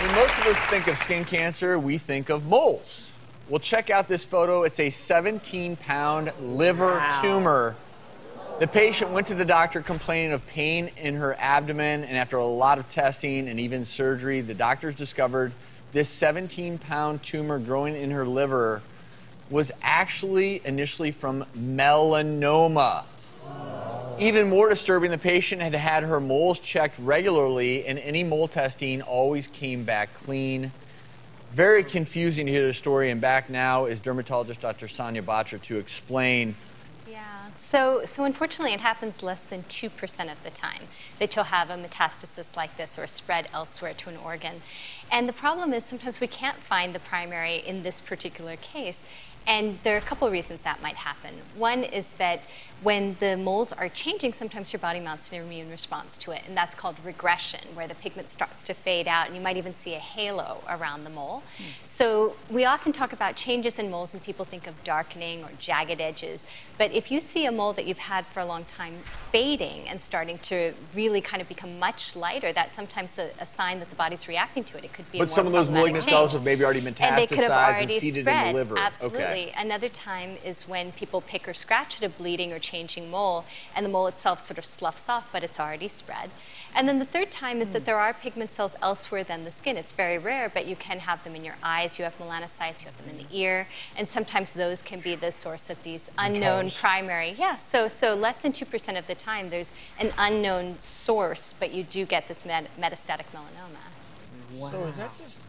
When most of us think of skin cancer, we think of moles. Well, check out this photo. It's a 17-pound liver tumor. The patient went to the doctor complaining of pain in her abdomen, and after a lot of testing and even surgery, the doctors discovered this 17-pound tumor growing in her liver was actually initially from melanoma. Even more disturbing, the patient had had her moles checked regularly, and any mole testing always came back clean. Very confusing to hear the story, and back now is dermatologist Dr. Sonia Batra to explain. Yeah, so unfortunately it happens less than 2% of the time that you'll have a metastasis like this or a spread elsewhere to an organ. And the problem is sometimes we can't find the primary in this particular case. And there are a couple of reasons that might happen. One is that when the moles are changing, sometimes your body mounts an immune response to it, and that's called regression, where the pigment starts to fade out, and you might even see a halo around the mole. So we often talk about changes in moles, and people think of darkening or jagged edges. But if you see a mole that you've had for a long time fading and starting to really kind of become much lighter, that's sometimes a sign that the body's reacting to it. It could be But some of those malignant cells have maybe already metastasized and seeded in the liver. Absolutely. Okay. Another time is when people pick or scratch at a bleeding or changing mole, and the mole itself sort of sloughs off, but it's already spread. And then the third time is that there are pigment cells elsewhere than the skin. It's very rare, but you can have them in your eyes. You have melanocytes, you have them in the ear, and sometimes those can be the source of these unknown primary. Yeah, so less than 2% of the time there's an unknown source, but you do get this metastatic melanoma. Wow. So is that just...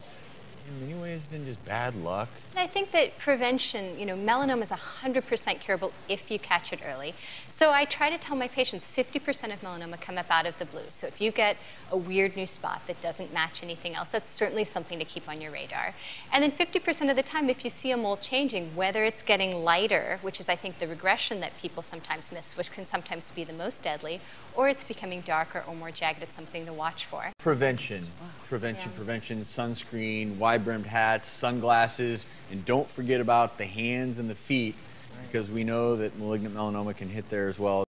in many ways, then just bad luck? And I think that prevention, you know, melanoma is 100% curable if you catch it early. So I try to tell my patients 50% of melanoma come up out of the blue. So if you get a weird new spot that doesn't match anything else, that's certainly something to keep on your radar. And then 50% of the time, if you see a mole changing, whether it's getting lighter, which is I think the regression that people sometimes miss, which can sometimes be the most deadly, or it's becoming darker or more jagged, it's something to watch for. Prevention, prevention, prevention, sunscreen, wide-brimmed hats, sunglasses, and don't forget about the hands and the feet, because we know that malignant melanoma can hit there as well.